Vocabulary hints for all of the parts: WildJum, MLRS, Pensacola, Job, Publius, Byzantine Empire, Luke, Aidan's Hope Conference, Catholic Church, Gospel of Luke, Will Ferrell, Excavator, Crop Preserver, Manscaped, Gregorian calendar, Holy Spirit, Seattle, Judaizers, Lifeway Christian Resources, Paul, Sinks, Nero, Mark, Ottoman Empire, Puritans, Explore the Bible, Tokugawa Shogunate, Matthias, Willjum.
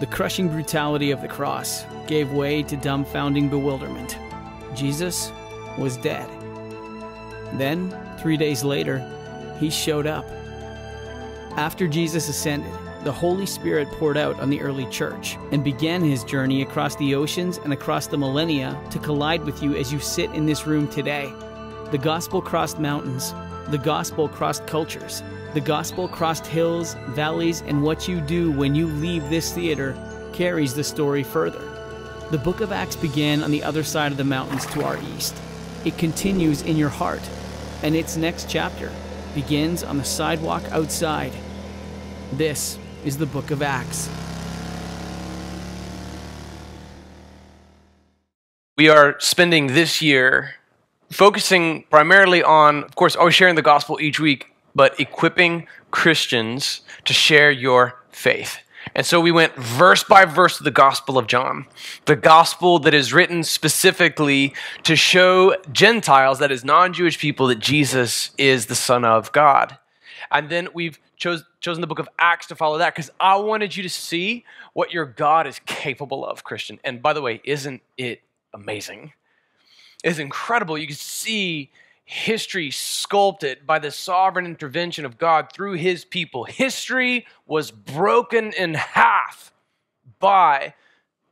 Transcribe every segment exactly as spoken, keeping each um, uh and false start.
The crushing brutality of the cross gave way to dumbfounding bewilderment. Jesus was dead. Then, three days later, he showed up. After Jesus ascended, the Holy Spirit poured out on the early church and began his journey across the oceans and across the millennia to collide with you as you sit in this room today. The gospel crossed mountains. The gospel crossed cultures. The gospel crossed hills, valleys, and what you do when you leave this theater carries the story further. The Book of Acts began on the other side of the mountains to our east. It continues in your heart, and its next chapter begins on the sidewalk outside. This is the Book of Acts. We are spending this year focusing primarily on, of course, always sharing the gospel each week, but equipping Christians to share your faith. And so we went verse by verse to the Gospel of John, the gospel that is written specifically to show Gentiles, that is non-Jewish people, that Jesus is the Son of God. And then we've chose, chosen the book of Acts to follow that because I wanted you to see what your God is capable of, Christian. And by the way, isn't it amazing? It's incredible. You can see history sculpted by the sovereign intervention of God through his people. History was broken in half by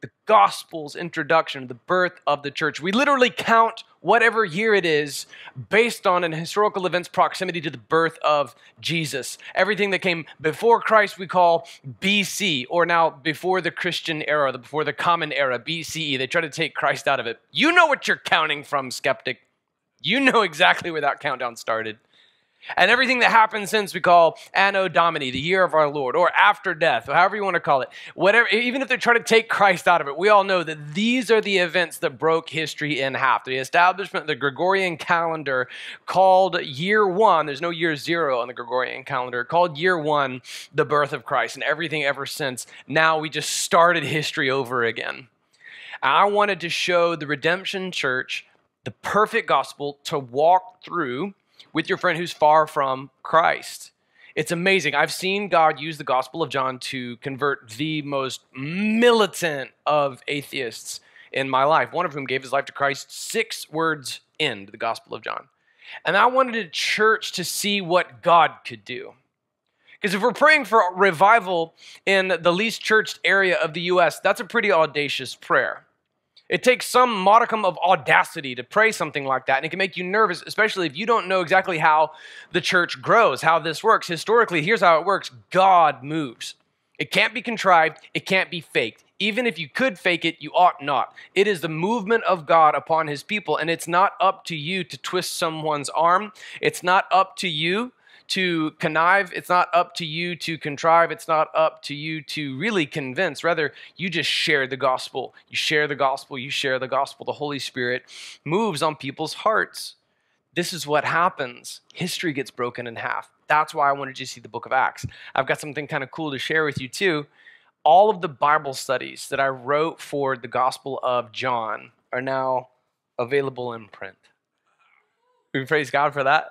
the gospel's introduction, the birth of the church. We literally count whatever year it is based on an historical event's proximity to the birth of Jesus. Everything that came before Christ we call B C, or now before the Christian era, before the common era, B C E. They try to take Christ out of it. You know what you're counting from, skeptic. You know exactly where that countdown started. And everything that happened since we call Anno Domini, the year of our Lord, or after death, or however you want to call it. Whatever, even if they're trying to take Christ out of it, we all know that these are the events that broke history in half. The establishment of the Gregorian calendar called year one, there's no year zero on the Gregorian calendar, called year one the birth of Christ, and everything ever since. Now we just started history over again. I wanted to show the Redemption Church the perfect gospel to walk through with your friend who's far from Christ. It's amazing. I've seen God use the Gospel of John to convert the most militant of atheists in my life, one of whom gave his life to Christ six words into the Gospel of John. And I wanted a church to see what God could do. Because if we're praying for revival in the least churched area of the U S, that's a pretty audacious prayer. It takes some modicum of audacity to pray something like that, and it can make you nervous, especially if you don't know exactly how the church grows, how this works. Historically, here's how it works. God moves. It can't be contrived. It can't be faked. Even if you could fake it, you ought not. It is the movement of God upon his people, and it's not up to you to twist someone's arm. It's not up to you to connive. It's not up to you to contrive. It's not up to you to really convince. Rather, you just share the gospel. You share the gospel. You share the gospel. The Holy Spirit moves on people's hearts. This is what happens. History gets broken in half. That's why I wanted you to see the Book of Acts. I've got something kind of cool to share with you too. All of the Bible studies that I wrote for the Gospel of John are now available in print. We praise God for that.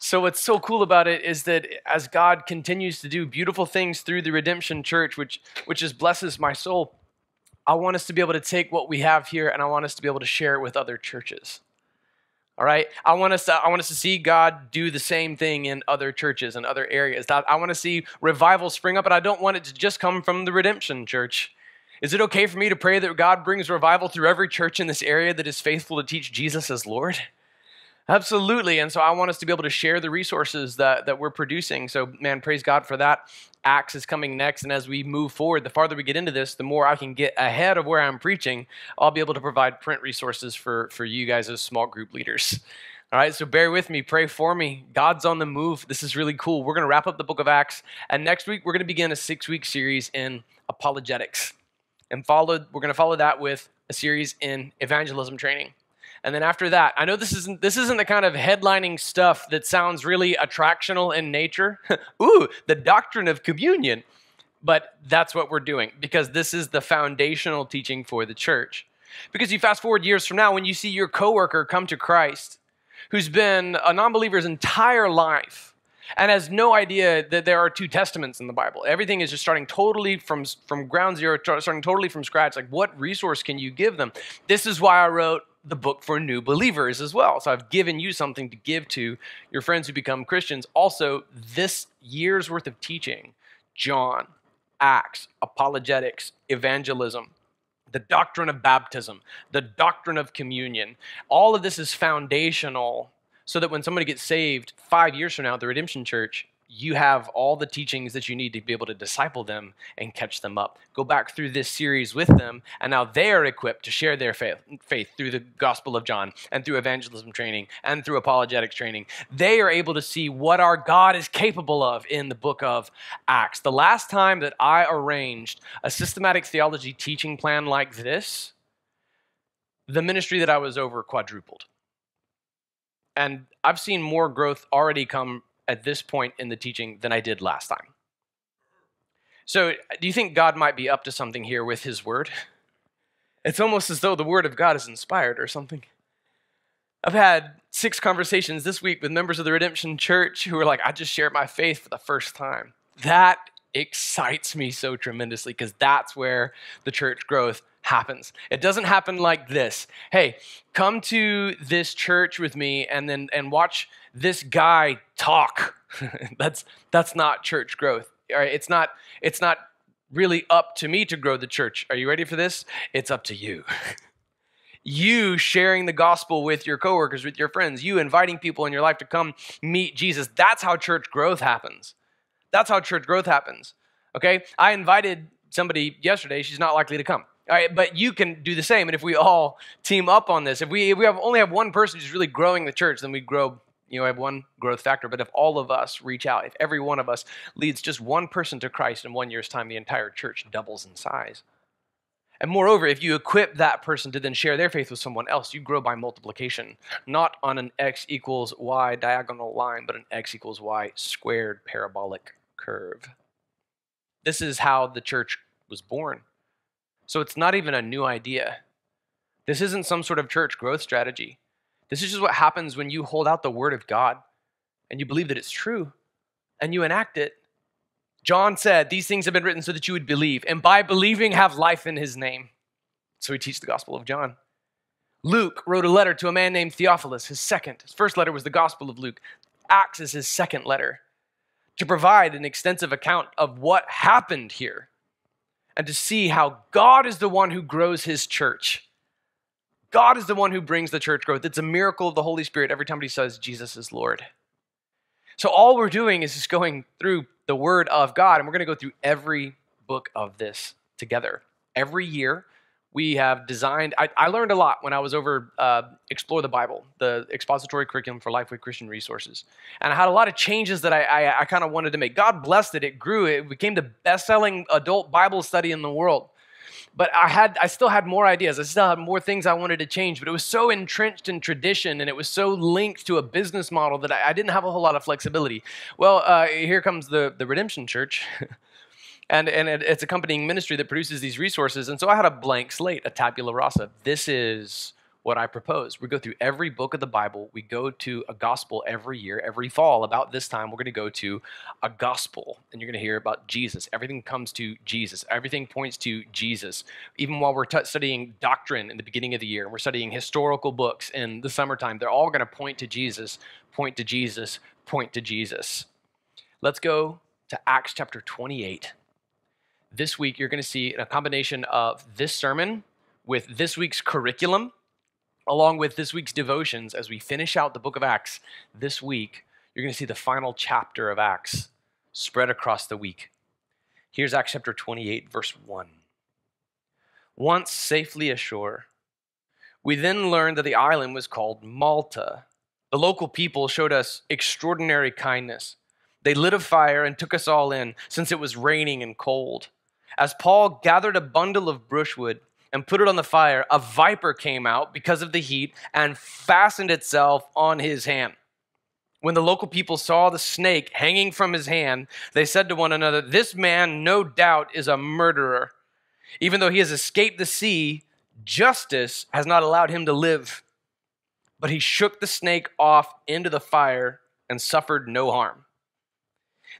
So what's so cool about it is that as God continues to do beautiful things through the Redemption Church, which, which just blesses my soul, I want us to be able to take what we have here and I want us to be able to share it with other churches. All right? I want us to, I want us to see God do the same thing in other churches and other areas. I want to see revival spring up, and I don't want it to just come from the Redemption Church. Is it okay for me to pray that God brings revival through every church in this area that is faithful to teach Jesus as Lord? Absolutely, and so I want us to be able to share the resources that, that we're producing. So, man, praise God for that. Acts is coming next, and as we move forward, the farther we get into this, the more I can get ahead of where I'm preaching. I'll be able to provide print resources for, for you guys as small group leaders. All right, so bear with me. Pray for me. God's on the move. This is really cool. We're going to wrap up the Book of Acts, and next week we're going to begin a six-week series in apologetics. And followed, we're going to follow that with a series in evangelism training. And then after that, I know this isn't, this isn't the kind of headlining stuff that sounds really attractional in nature. Ooh, the doctrine of communion. But that's what we're doing because this is the foundational teaching for the church. Because you fast forward years from now when you see your coworker come to Christ who's been a non-believer his entire life and has no idea that there are two testaments in the Bible. Everything is just starting totally from, from ground zero, starting totally from scratch. Like, what resource can you give them? This is why I wrote the book for new believers as well. So I've given you something to give to your friends who become Christians. Also, this year's worth of teaching, John, Acts, apologetics, evangelism, the doctrine of baptism, the doctrine of communion, all of this is foundational so that when somebody gets saved five years from now at the Redemption Church, you have all the teachings that you need to be able to disciple them and catch them up. Go back through this series with them, and now they are equipped to share their faith, faith through the Gospel of John and through evangelism training and through apologetics training. They are able to see what our God is capable of in the book of Acts. The last time that I arranged a systematic theology teaching plan like this, the ministry that I was over quadrupled. And I've seen more growth already come at this point in the teaching than I did last time. So do you think God might be up to something here with his word? It's almost as though the word of God is inspired or something. I've had six conversations this week with members of the Redemption Church who are like, I just shared my faith for the first time. That excites me so tremendously because that's where the church growth happens. It doesn't happen like this. Hey, come to this church with me and then and watch this guy talk. that's that's not church growth. All right, it's not it's not really up to me to grow the church. Are you ready for this? It's up to you. You sharing the gospel with your coworkers, with your friends, you inviting people in your life to come meet Jesus. That's how church growth happens. That's how church growth happens. Okay? I invited somebody yesterday. She's not likely to come. All right, but you can do the same, and if we all team up on this, if we if we have only have one person who's really growing the church, then we grow, you know, have one growth factor. But if all of us reach out, if every one of us leads just one person to Christ in one year's time, the entire church doubles in size. And moreover, if you equip that person to then share their faith with someone else, you grow by multiplication, not on an x equals y diagonal line, but an x equals y squared parabolic curve. This is how the church was born. So it's not even a new idea. This isn't some sort of church growth strategy. This is just what happens when you hold out the word of God and you believe that it's true and you enact it. John said, these things have been written so that you would believe, and by believing have life in his name. So we teach the Gospel of John. Luke wrote a letter to a man named Theophilus, his second. His first letter was the Gospel of Luke. Acts is his second letter, to provide an extensive account of what happened here, and to see how God is the one who grows his church. God is the one who brings the church growth. It's a miracle of the Holy Spirit every time he says Jesus is Lord. So all we're doing is just going through the word of God, and we're gonna go through every book of this together. Every year we have designed, I, I learned a lot when I was over uh, Explore the Bible, the expository curriculum for Lifeway Christian Resources. And I had a lot of changes that I, I, I kind of wanted to make. God blessed it, it grew, it became the best-selling adult Bible study in the world. But I had, I still had more ideas, I still had more things I wanted to change, but it was so entrenched in tradition and it was so linked to a business model that I, I didn't have a whole lot of flexibility. Well, uh, here comes the, the Redemption Church. And, and it, it's accompanying ministry that produces these resources. And so I had a blank slate, a tabula rasa. This is what I propose. We go through every book of the Bible. We go to a gospel every year, every fall. About this time, we're going to go to a gospel. And you're going to hear about Jesus. Everything comes to Jesus. Everything points to Jesus. Even while we're studying doctrine in the beginning of the year, and we're studying historical books in the summertime, they're all going to point to Jesus, point to Jesus, point to Jesus. Let's go to Acts chapter twenty-eight. This week, you're going to see a combination of this sermon with this week's curriculum, along with this week's devotions. As we finish out the book of Acts this week, you're going to see the final chapter of Acts spread across the week. Here's Acts chapter twenty-eight, verse one. Once safely ashore, we then learned that the island was called Malta. The local people showed us extraordinary kindness. They lit a fire and took us all in, since it was raining and cold. As Paul gathered a bundle of brushwood and put it on the fire, a viper came out because of the heat and fastened itself on his hand. When the local people saw the snake hanging from his hand, they said to one another, "This man, no doubt, is a murderer. Even though he has escaped the sea, justice has not allowed him to live." But he shook the snake off into the fire and suffered no harm.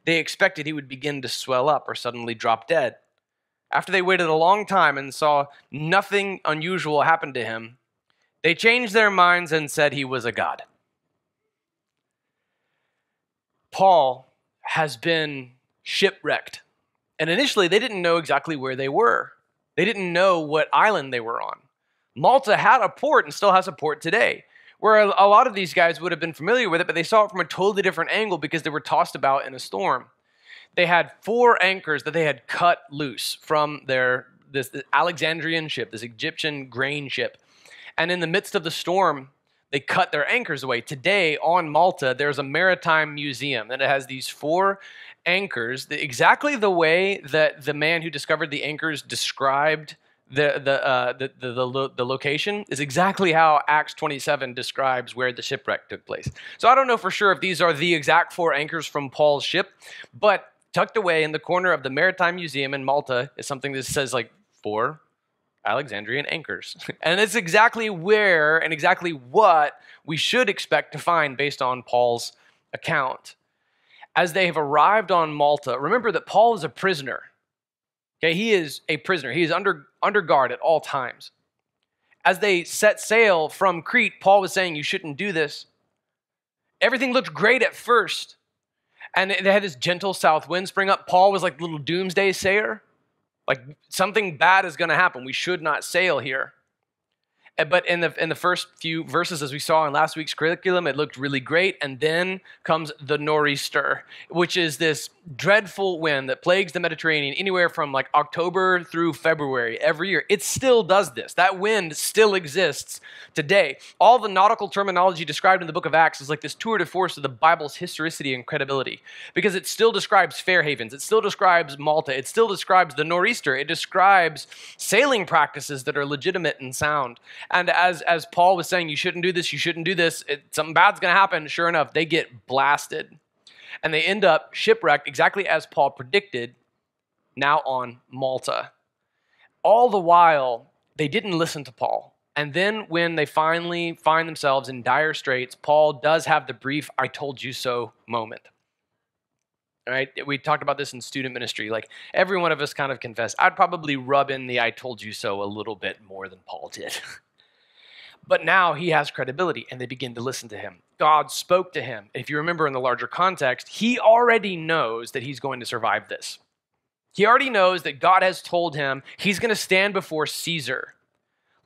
They expected he would begin to swell up or suddenly drop dead. After they waited a long time and saw nothing unusual happen to him, they changed their minds and said he was a god. Paul has been shipwrecked. And initially, they didn't know exactly where they were. They didn't know what island they were on. Malta had a port and still has a port today, where a lot of these guys would have been familiar with it, but they saw it from a totally different angle because they were tossed about in a storm. They had four anchors that they had cut loose from their this, this Alexandrian ship, this Egyptian grain ship. And in the midst of the storm, they cut their anchors away. Today on Malta, there's a maritime museum, and it has these four anchors, exactly the way that the man who discovered the anchors described the the uh, the, the, the, lo the location is exactly how Acts twenty-seven describes where the shipwreck took place. So I don't know for sure if these are the exact four anchors from Paul's ship, but tucked away in the corner of the Maritime Museum in Malta is something that says like four Alexandrian anchors. And it's exactly where and exactly what we should expect to find based on Paul's account. As they have arrived on Malta, remember that Paul is a prisoner. Okay, he is a prisoner. He is under, under guard at all times. As they set sail from Crete, Paul was saying, you shouldn't do this. Everything looked great at first. And they had this gentle south wind spring up. Paul was like little doomsday sayer. Like something bad is going to happen. We should not sail here. But in the, in the first few verses, as we saw in last week's curriculum, it looked really great. And then comes the nor'easter, which is this dreadful wind that plagues the Mediterranean anywhere from like October through February every year. It still does this. That wind still exists today. All the nautical terminology described in the book of Acts is like this tour de force of the Bible's historicity and credibility, because it still describes fair havens. It still describes Malta. It still describes the nor'easter. It describes sailing practices that are legitimate and sound. And as, as Paul was saying, you shouldn't do this, you shouldn't do this, it, something bad's going to happen, sure enough, they get blasted. And they end up shipwrecked exactly as Paul predicted, now on Malta. All the while, they didn't listen to Paul. And then when they finally find themselves in dire straits, Paul does have the brief, I told you so moment. All right, we talked about this in student ministry. Like every one of us kind of confessed, I'd probably rub in the I told you so a little bit more than Paul did. But now he has credibility, and they begin to listen to him. God spoke to him. If you remember in the larger context, he already knows that he's going to survive this. He already knows that God has told him he's going to stand before Caesar.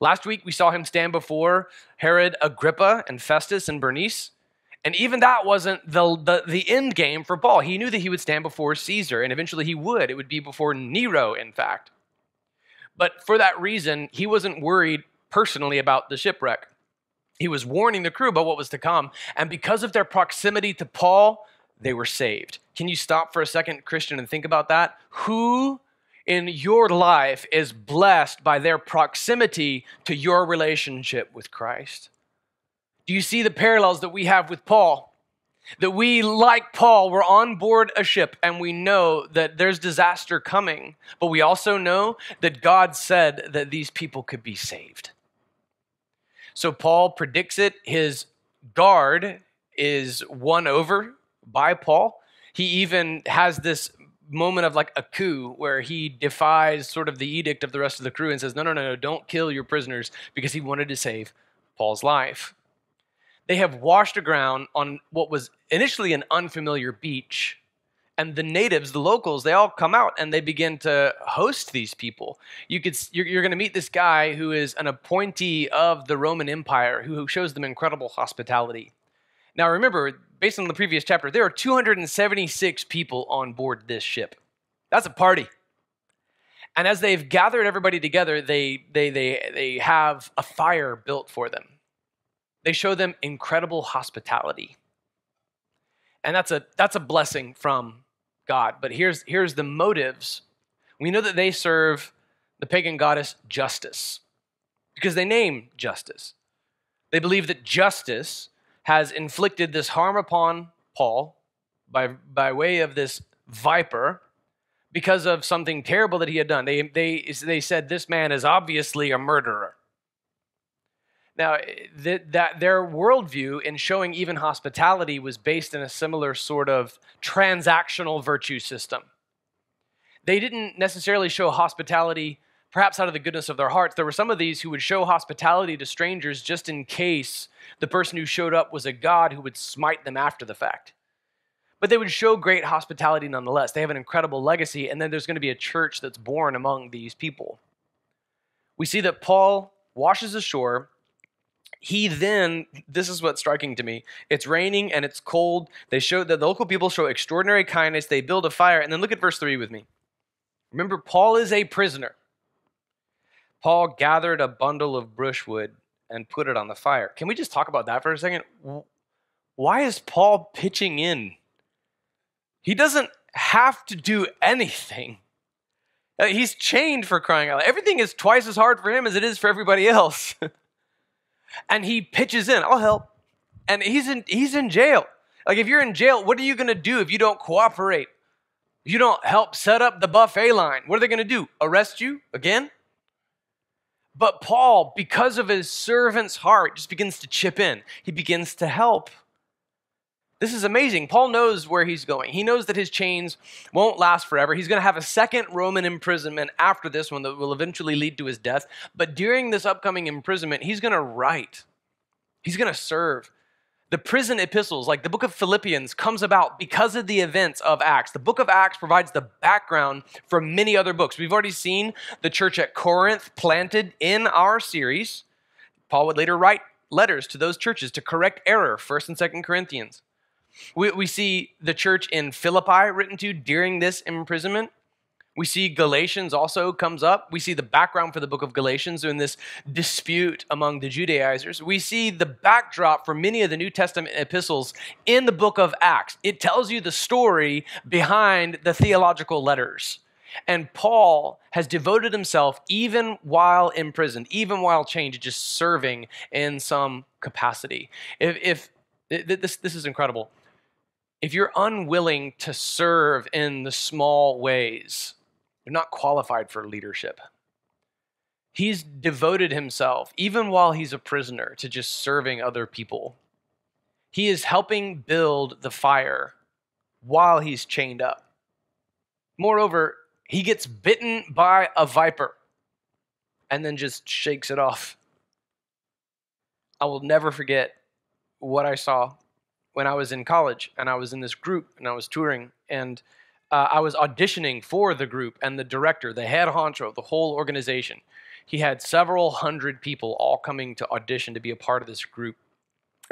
Last week, we saw him stand before Herod Agrippa and Festus and Bernice. And even that wasn't the, the, the end game for Paul. He knew that he would stand before Caesar, and eventually he would. It would be before Nero, in fact. But for that reason, he wasn't worried personally about the shipwreck. He was warning the crew about what was to come, and because of their proximity to Paul, they were saved. Can you stop for a second, Christian, and think about that? Who in your life is blessed by their proximity to your relationship with Christ? Do you see the parallels that we have with Paul? That we, like Paul, were on board a ship and we know that there's disaster coming, but we also know that God said that these people could be saved. So Paul predicts it. His guard is won over by Paul. He even has this moment of like a coup where he defies sort of the edict of the rest of the crew and says, no, no, no, no, don't kill your prisoners, because he wanted to save Paul's life. They have washed aground on what was initially an unfamiliar beach. And the natives, the locals, they all come out and they begin to host these people. You could, you're you're going to meet this guy who is an appointee of the Roman Empire who, who shows them incredible hospitality. Now remember, based on the previous chapter, there are two hundred seventy-six people on board this ship. That's a party. And as they've gathered everybody together, they, they, they, they have a fire built for them. They show them incredible hospitality. And that's a, that's a blessing from God. But here's, here's the motives. We know that they serve the pagan goddess Justice because they name Justice. They believe that Justice has inflicted this harm upon Paul by, by way of this viper because of something terrible that he had done. They, they, they said, this man is obviously a murderer. Now, th that their worldview in showing even hospitality was based in a similar sort of transactional virtue system. They didn't necessarily show hospitality, perhaps out of the goodness of their hearts. There were some of these who would show hospitality to strangers just in case the person who showed up was a god who would smite them after the fact. But they would show great hospitality nonetheless. They have an incredible legacy, and then there's going to be a church that's born among these people. We see that Paul washes ashore. He then, this is what's striking to me, it's raining and it's cold. They show that the local people show extraordinary kindness. They build a fire. And then look at verse three with me. Remember, Paul is a prisoner. Paul gathered a bundle of brushwood and put it on the fire. Can we just talk about that for a second? Why is Paul pitching in? He doesn't have to do anything. He's chained, for crying out loud. Everything is twice as hard for him as it is for everybody else. And he pitches in, I'll help. And he's in, he's in jail. Like, if you're in jail, what are you going to do if you don't cooperate? If you don't help set up the buffet line, what are they going to do? Arrest you again? But Paul, because of his servant's heart, just begins to chip in. He begins to help. This is amazing. Paul knows where he's going. He knows that his chains won't last forever. He's going to have a second Roman imprisonment after this one that will eventually lead to his death. But during this upcoming imprisonment, he's going to write. He's going to serve. The prison epistles, like the book of Philippians, comes about because of the events of Acts. The book of Acts provides the background for many other books. We've already seen the church at Corinth planted in our series. Paul would later write letters to those churches to correct error, first and second Corinthians. We, we see the church in Philippi written to during this imprisonment. We see Galatians also comes up. We see the background for the book of Galatians in this dispute among the Judaizers. We see the backdrop for many of the New Testament epistles in the book of Acts. It tells you the story behind the theological letters. And Paul has devoted himself, even while imprisoned, even while chained, to just serving in some capacity. If, if this, this is incredible. If you're unwilling to serve in the small ways, you're not qualified for leadership. He's devoted himself, even while he's a prisoner, to just serving other people. He is helping build the fire while he's chained up. Moreover, he gets bitten by a viper and then just shakes it off. I will never forget what I saw when I was in college, and I was in this group, and I was touring, and uh, I was auditioning for the group, and the director, the head honcho, the whole organization, he had several hundred people all coming to audition to be a part of this group,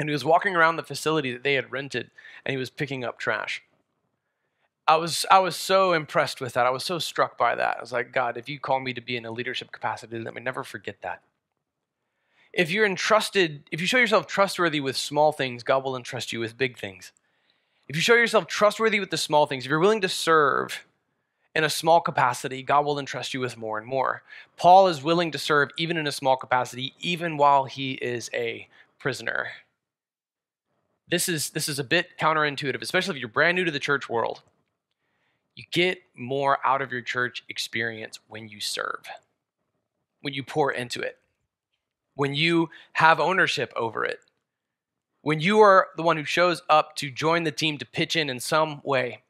and he was walking around the facility that they had rented, and he was picking up trash. I was, I was so impressed with that. I was so struck by that. I was like, God, if you call me to be in a leadership capacity, let me never forget that. If you're entrusted, if you show yourself trustworthy with small things, God will entrust you with big things. If you show yourself trustworthy with the small things, if you're willing to serve in a small capacity, God will entrust you with more and more. Paul is willing to serve even in a small capacity, even while he is a prisoner. This is, this is a bit counterintuitive, especially if you're brand new to the church world. You get more out of your church experience when you serve, when you pour into it, when you have ownership over it, when you are the one who shows up to join the team to pitch in in some way.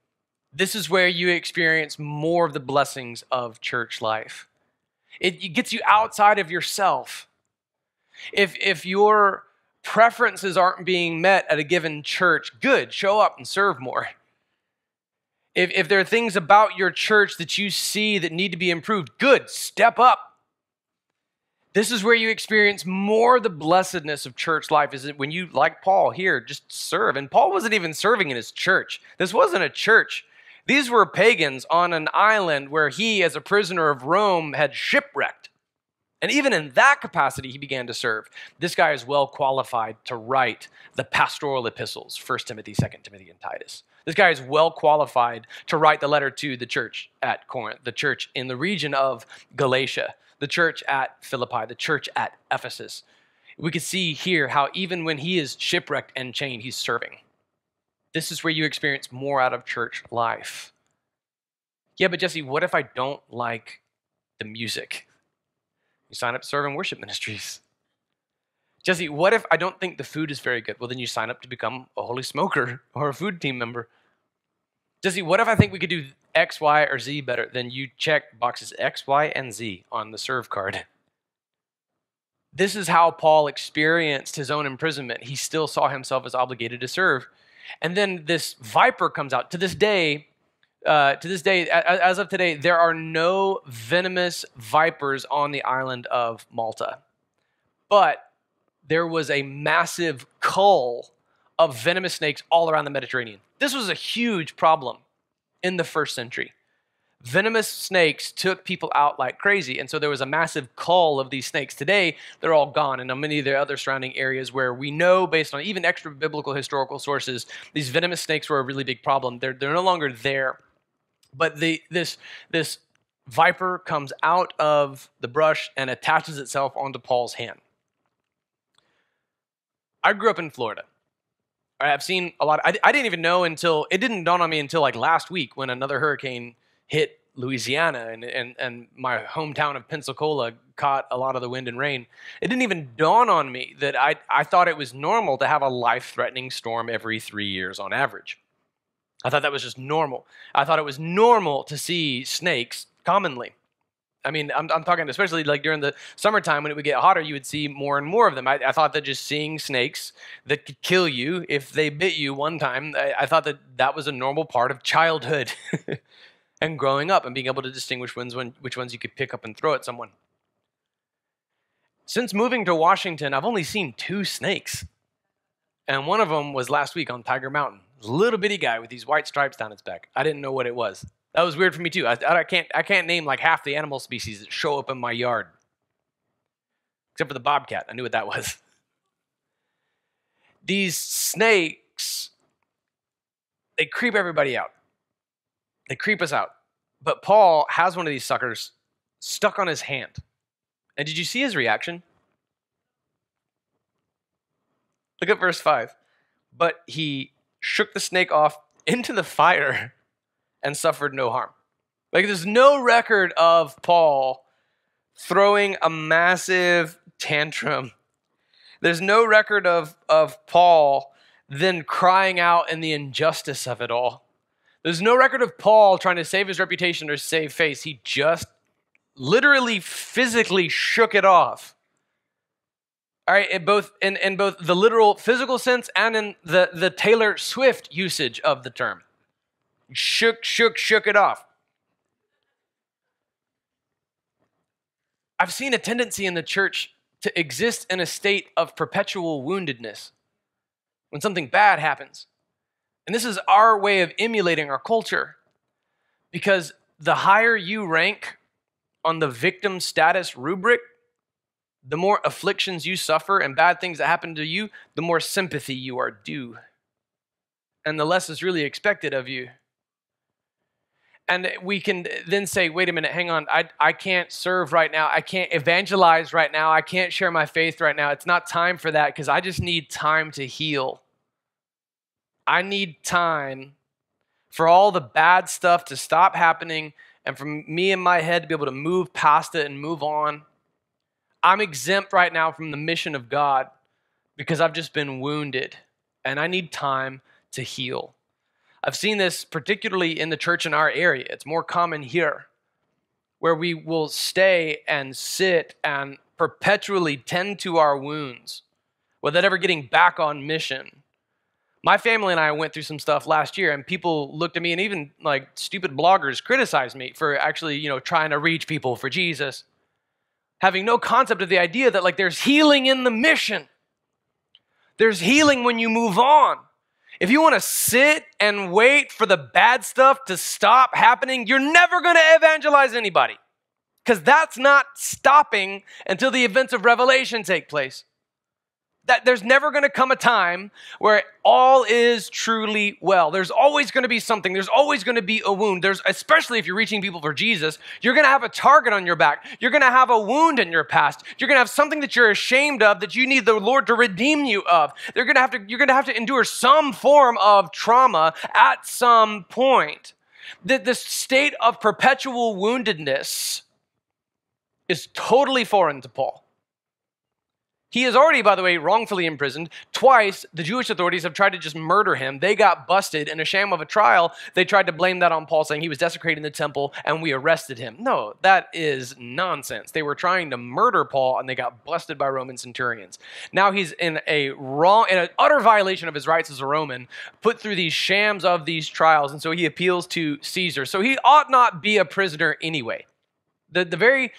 This is where you experience more of the blessings of church life. It gets you outside of yourself. If, if your preferences aren't being met at a given church, good, show up and serve more. If, if there are things about your church that you see that need to be improved, good, step up. This is where you experience more of the blessedness of church life, is when you, like Paul here, just serve. And Paul wasn't even serving in his church. This wasn't a church. These were pagans on an island where he, as a prisoner of Rome, had shipwrecked. And even in that capacity, he began to serve. This guy is well qualified to write the pastoral epistles, first Timothy, second Timothy, and Titus. This guy is well qualified to write the letter to the church at Corinth, the church in the region of Galatia, the church at Philippi, the church at Ephesus. We can see here how even when he is shipwrecked and chained, he's serving. This is where you experience more out of church life. Yeah, but Jesse, what if I don't like the music? You sign up to serve in worship ministries. Jesse, what if I don't think the food is very good? Well, then you sign up to become a holy smoker or a food team member. Jesse, what if I think we could do X, Y, or Z better? Then you check boxes X, Y, and Z on the serve card. This is how Paul experienced his own imprisonment. He still saw himself as obligated to serve. And then this viper comes out. To this day, uh, to this day, as of today, there are no venomous vipers on the island of Malta. But there was a massive cull of venomous snakes all around the Mediterranean. This was a huge problem in the first century. Venomous snakes took people out like crazy, and so there was a massive cull of these snakes. Today, they're all gone, and in many of the other surrounding areas where we know, based on even extra-biblical historical sources, these venomous snakes were a really big problem. They're, they're no longer there. But the, this, this viper comes out of the brush and attaches itself onto Paul's hand. I grew up in Florida. I've seen a lot. Of, I, I didn't even know until, it didn't dawn on me until like last week when another hurricane hit Louisiana and, and, and my hometown of Pensacola caught a lot of the wind and rain. It didn't even dawn on me that I, I thought it was normal to have a life-threatening storm every three years on average. I thought that was just normal. I thought it was normal to see snakes commonly. I mean, I'm, I'm talking especially like during the summertime when it would get hotter, you would see more and more of them. I, I thought that just seeing snakes that could kill you if they bit you one time, I, I thought that that was a normal part of childhood and growing up and being able to distinguish which ones, which ones you could pick up and throw at someone. Since moving to Washington, I've only seen two snakes. And one of them was last week on Tiger Mountain. It was a little bitty guy with these white stripes down its back. I didn't know what it was. That was weird for me too. I, I can't I can't name like half the animal species that show up in my yard. Except for the bobcat. I knew what that was. These snakes, they creep everybody out. They creep us out. But Paul has one of these suckers stuck on his hand. And did you see his reaction? Look at verse five. But he shook the snake off into the fire and suffered no harm. Like, there's no record of Paul throwing a massive tantrum. There's no record of, of Paul then crying out in the injustice of it all. There's no record of Paul trying to save his reputation or save face. He just literally physically shook it off. All right, in both, in, in both the literal physical sense and in the, the Taylor Swift usage of the term. Shook, shook, shook it off. I've seen a tendency in the church to exist in a state of perpetual woundedness when something bad happens. And this is our way of emulating our culture, because the higher you rank on the victim status rubric, the more afflictions you suffer and bad things that happen to you, the more sympathy you are due. And the less is really expected of you. And we can then say, wait a minute, hang on, I, I can't serve right now. I can't evangelize right now. I can't share my faith right now. It's not time for that because I just need time to heal. I need time for all the bad stuff to stop happening and for me in my head to be able to move past it and move on. I'm exempt right now from the mission of God because I've just been wounded and I need time to heal. I've seen this particularly in the church in our area. It's more common here, where we will stay and sit and perpetually tend to our wounds without ever getting back on mission. My family and I went through some stuff last year, and people looked at me, and even like stupid bloggers criticized me for actually, you know, trying to reach people for Jesus, having no concept of the idea that like there's healing in the mission. There's healing when you move on. If you want to sit and wait for the bad stuff to stop happening, you're never going to evangelize anybody, because that's not stopping until the events of Revelation take place. That there's never going to come a time where all is truly well. There's always going to be something. There's always going to be a wound. There's, especially if you're reaching people for Jesus, you're going to have a target on your back. You're going to have a wound in your past. You're going to have something that you're ashamed of that you need the Lord to redeem you of. They're going to have to, you're going to have to endure some form of trauma at some point. That this state of perpetual woundedness is totally foreign to Paul. He is already, by the way, wrongfully imprisoned. Twice, the Jewish authorities have tried to just murder him. They got busted in a sham of a trial. They tried to blame that on Paul, saying he was desecrating the temple and we arrested him. No, that is nonsense. They were trying to murder Paul and they got busted by Roman centurions. Now he's in a wrong, in an utter violation of his rights as a Roman, put through these shams of these trials. And so he appeals to Caesar. So he ought not be a prisoner anyway. The, the, very,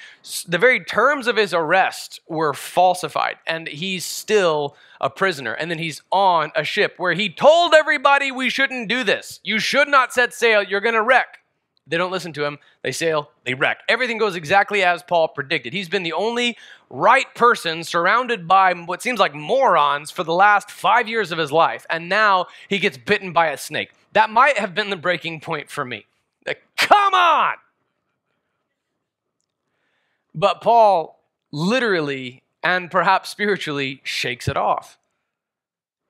the very terms of his arrest were falsified, and he's still a prisoner. And then he's on a ship where he told everybody, we shouldn't do this. You should not set sail. You're going to wreck. They don't listen to him. They sail. They wreck. Everything goes exactly as Paul predicted. He's been the only right person surrounded by what seems like morons for the last five years of his life, and now he gets bitten by a snake. That might have been the breaking point for me. Like, come on! But Paul literally and perhaps spiritually shakes it off.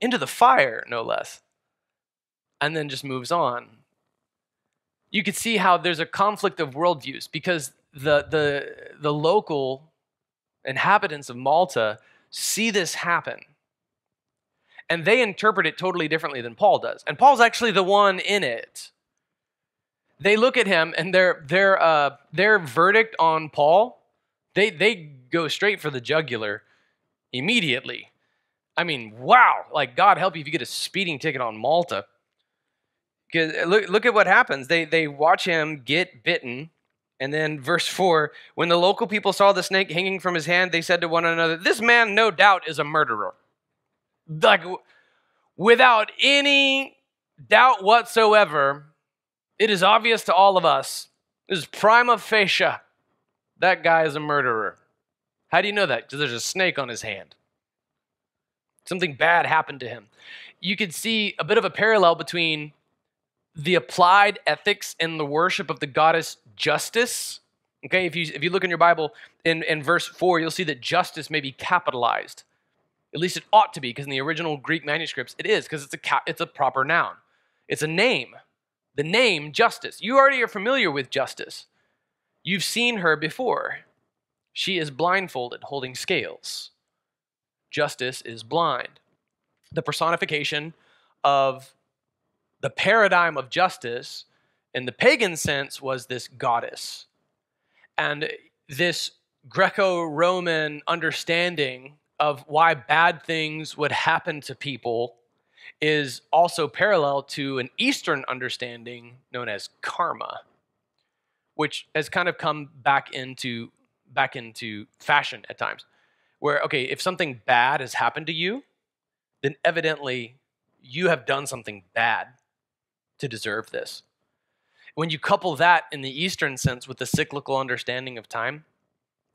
Into the fire, no less. And then just moves on. You could see how there's a conflict of worldviews because the, the, the local inhabitants of Malta see this happen. And they interpret it totally differently than Paul does. And Paul's actually the one in it. They look at him and their, their, uh, their verdict on Paul... They, they go straight for the jugular immediately. I mean, wow. Like, God help you if you get a speeding ticket on Malta. Look, look at what happens. They, they watch him get bitten. And then verse four, when the local people saw the snake hanging from his hand, they said to one another, this man no doubt is a murderer. Like, without any doubt whatsoever, it is obvious to all of us. This is prima facie. That guy is a murderer. How do you know that? Because there's a snake on his hand. Something bad happened to him. You could see a bit of a parallel between the applied ethics and the worship of the goddess Justice. Okay, if you, if you look in your Bible in, in verse four, you'll see that justice may be capitalized. At least it ought to be, because in the original Greek manuscripts, it is, because it's a, it's a proper noun. It's a name. The name Justice. You already are familiar with Justice. You've seen her before. She is blindfolded, holding scales. Justice is blind. The personification of the paradigm of justice in the pagan sense was this goddess. And this Greco-Roman understanding of why bad things would happen to people is also parallel to an Eastern understanding known as karma, which has kind of come back into, back into fashion at times, where, okay, if something bad has happened to you, then evidently you have done something bad to deserve this. When you couple that in the Eastern sense with the cyclical understanding of time,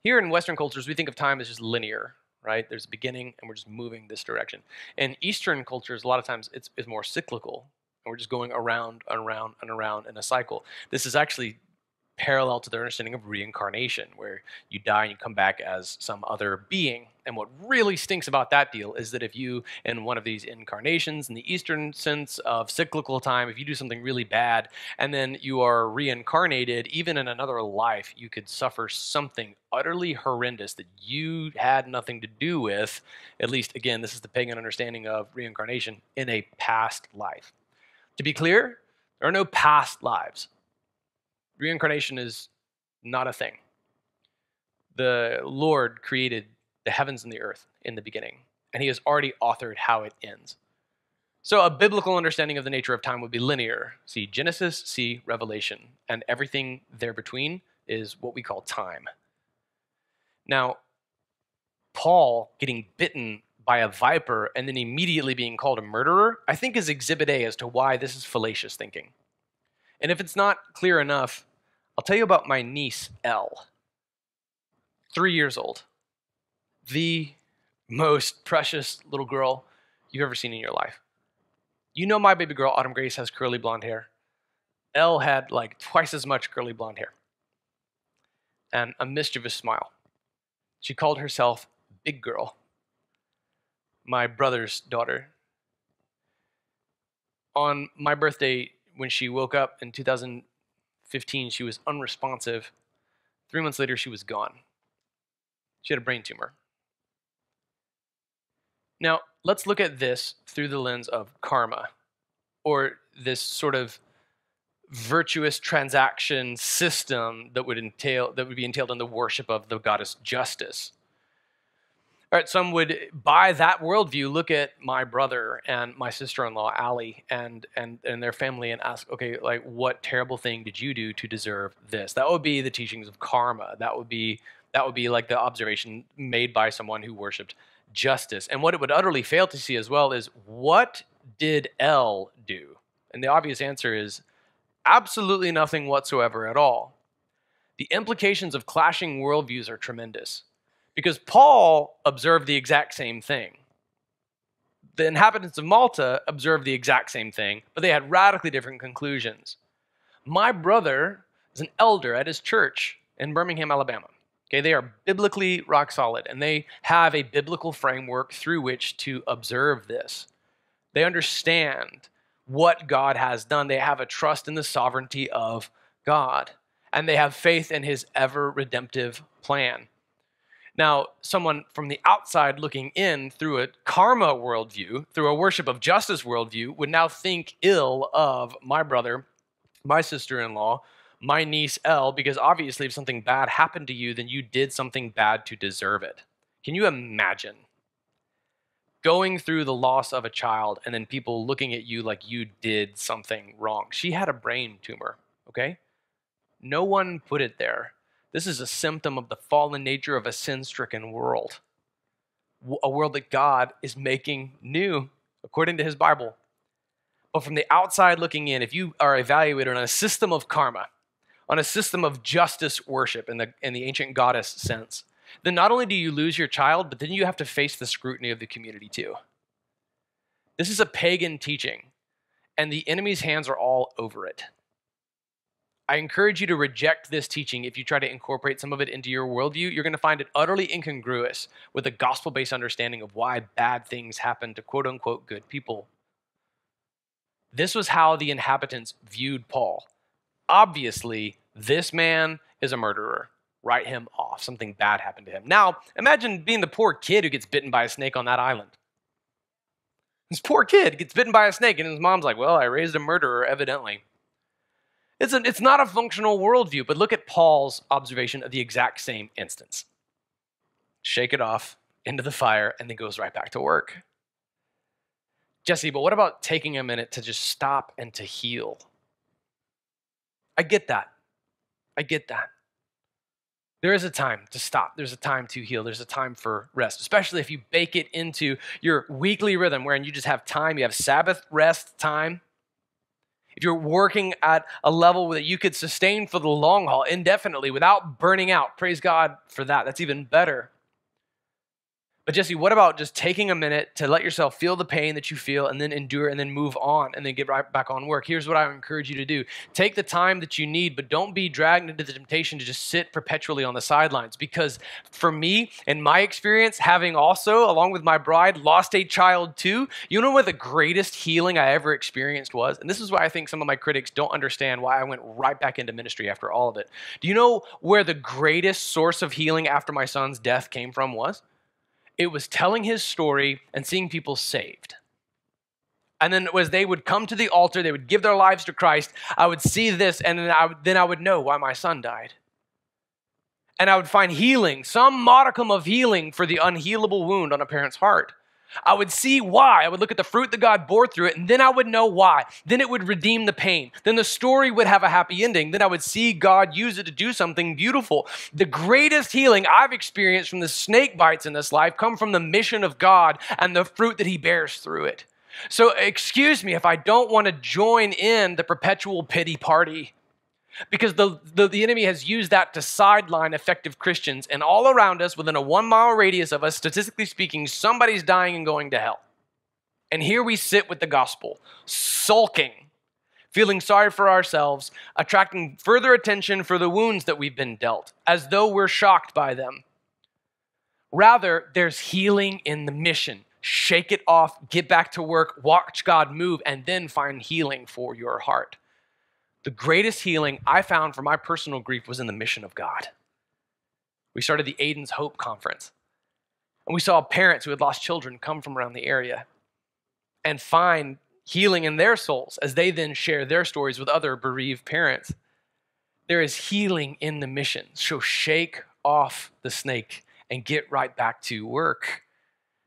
here in Western cultures, we think of time as just linear, right? There's a beginning and we're just moving this direction. In Eastern cultures, a lot of times it's, it's more cyclical, and we're just going around and around and around in a cycle. This is actually parallel to their understanding of reincarnation, where you die and you come back as some other being. And what really stinks about that deal is that if you, in one of these incarnations, in the Eastern sense of cyclical time, if you do something really bad and then you are reincarnated, even in another life, you could suffer something utterly horrendous that you had nothing to do with. At least, again, this is the pagan understanding of reincarnation in a past life. To be clear, there are no past lives. Reincarnation is not a thing. The Lord created the heavens and the earth in the beginning, and he has already authored how it ends. So a biblical understanding of the nature of time would be linear. See Genesis, see Revelation, and everything there between is what we call time. Now, Paul getting bitten by a viper and then immediately being called a murderer, I think is exhibit A as to why this is fallacious thinking. And if it's not clear enough, I'll tell you about my niece, Elle. Three years old. The most precious little girl you've ever seen in your life. You know my baby girl, Autumn Grace, has curly blonde hair. Elle had like twice as much curly blonde hair. And a mischievous smile. She called herself Big Girl. My brother's daughter. On my birthday, when she woke up in two thousand fifteen, she was unresponsive. Three months later, she was gone. She had a brain tumor. Now, let's look at this through the lens of karma, or this sort of virtuous transaction system that would entail that would be entailed in the worship of the goddess Justice. All right, some would, by that worldview, look at my brother and my sister-in-law, Allie, and, and, and their family and ask, okay, like, what terrible thing did you do to deserve this? That would be the teachings of karma. That would be, that would be like the observation made by someone who worshipped Justice. And what it would utterly fail to see as well is, what did L do? And the obvious answer is absolutely nothing whatsoever at all. The implications of clashing worldviews are tremendous, because Paul observed the exact same thing. The inhabitants of Malta observed the exact same thing, but they had radically different conclusions. My brother is an elder at his church in Birmingham, Alabama. Okay, they are biblically rock solid, and they have a biblical framework through which to observe this. They understand what God has done. They have a trust in the sovereignty of God, and they have faith in his ever-redemptive plan. Now, someone from the outside looking in through a karma worldview, through a worship of justice worldview, would now think ill of my brother, my sister-in-law, my niece L, because obviously if something bad happened to you, then you did something bad to deserve it. Can you imagine going through the loss of a child and then people looking at you like you did something wrong? She had a brain tumor, okay? No one put it there. This is a symptom of the fallen nature of a sin-stricken world, a world that God is making new, according to his Bible. But from the outside looking in, if you are evaluated on a system of karma, on a system of justice worship in the, in the ancient goddess sense, then not only do you lose your child, but then you have to face the scrutiny of the community too. This is a pagan teaching, and the enemy's hands are all over it. I encourage you to reject this teaching. If you try to incorporate some of it into your worldview, you're going to find it utterly incongruous with a gospel-based understanding of why bad things happen to quote-unquote good people. This was how the inhabitants viewed Paul. Obviously, this man is a murderer. Write him off. Something bad happened to him. Now, imagine being the poor kid who gets bitten by a snake on that island. This poor kid gets bitten by a snake, and his mom's like, well, I raised a murderer, evidently. It's, an, it's not a functional worldview, but look at Paul's observation of the exact same instance. Shake it off, into the fire, and then goes right back to work. Jesse, but what about taking a minute to just stop and to heal? I get that. I get that. There is a time to stop. There's a time to heal. There's a time for rest, especially if you bake it into your weekly rhythm wherein you just have time. You have Sabbath rest time. If you're working at a level that you could sustain for the long haul indefinitely without burning out, praise God for that. That's even better. But Jesse, what about just taking a minute to let yourself feel the pain that you feel and then endure and then move on and then get right back on work? Here's what I encourage you to do. Take the time that you need, but don't be dragged into the temptation to just sit perpetually on the sidelines. Because for me, in my experience, having also, along with my bride, lost a child too, you know what the greatest healing I ever experienced was? And this is why I think some of my critics don't understand why I went right back into ministry after all of it. Do you know where the greatest source of healing after my son's death came from was? It was telling his story and seeing people saved. And then as they would come to the altar, they would give their lives to Christ, I would see this, and then I, would, then I would know why my son died. And I would find healing, some modicum of healing for the unhealable wound on a parent's heart. I would see why. I would look at the fruit that God bore through it, and then I would know why. Then it would redeem the pain. Then the story would have a happy ending. Then I would see God use it to do something beautiful. The greatest healing I've experienced from the snake bites in this life come from the mission of God and the fruit that he bears through it. So excuse me if I don't want to join in the perpetual pity party, because the, the, the enemy has used that to sideline effective Christians, and all around us, within a one-mile radius of us, statistically speaking, somebody's dying and going to hell. And here we sit with the gospel, sulking, feeling sorry for ourselves, attracting further attention for the wounds that we've been dealt, as though we're shocked by them. Rather, there's healing in the mission. Shake it off, get back to work, watch God move, and then find healing for your heart. The greatest healing I found for my personal grief was in the mission of God. We started the Aidan's Hope Conference. And we saw parents who had lost children come from around the area and find healing in their souls as they then share their stories with other bereaved parents. There is healing in the mission. So shake off the snake and get right back to work.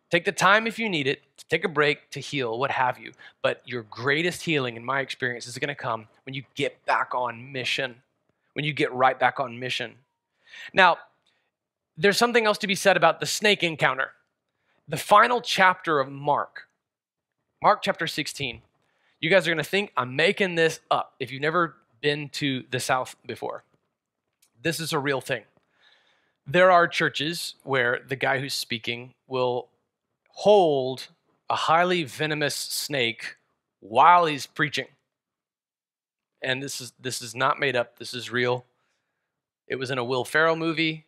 Take the time if you need it, to take a break, to heal, what have you. But your greatest healing, in my experience, is going to come when you get back on mission, when you get right back on mission. Now, there's something else to be said about the snake encounter. The final chapter of Mark, Mark chapter sixteen, you guys are going to think I'm making this up if you've never been to the South before. This is a real thing. There are churches where the guy who's speaking will hold a highly venomous snake while he's preaching. And this is this is not made up. This is real. It was in a Will Ferrell movie,